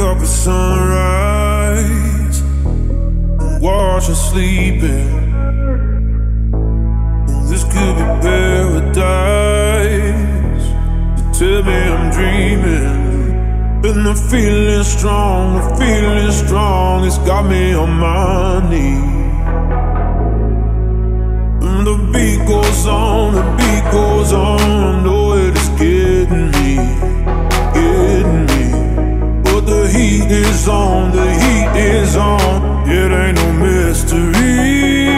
up at sunrise and watch her sleeping. This could be paradise. You tell me I'm dreaming, and I'm feeling strong. I'm feeling strong. It's got me on my knees. And the beat goes on. The beat goes on. I know it is getting me. The heat is on, the heat is on. It ain't no mystery,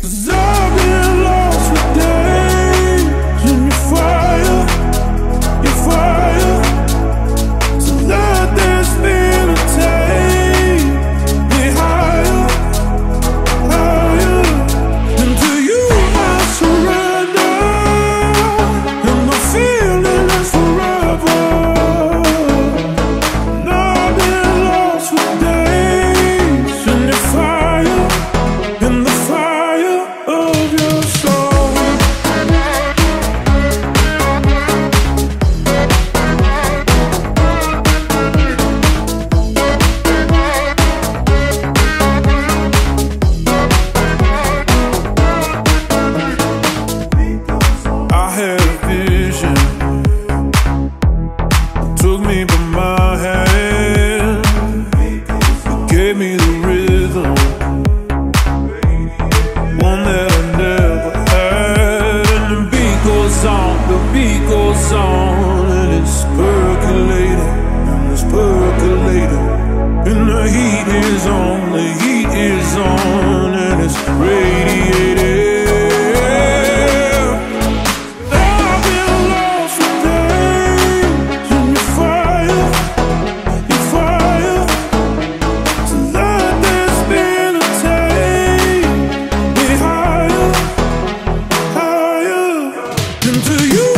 'cause I've been lost for days in your fire, so let this feeling take me higher, higher. And to you I surrender, and my feeling is forever. To you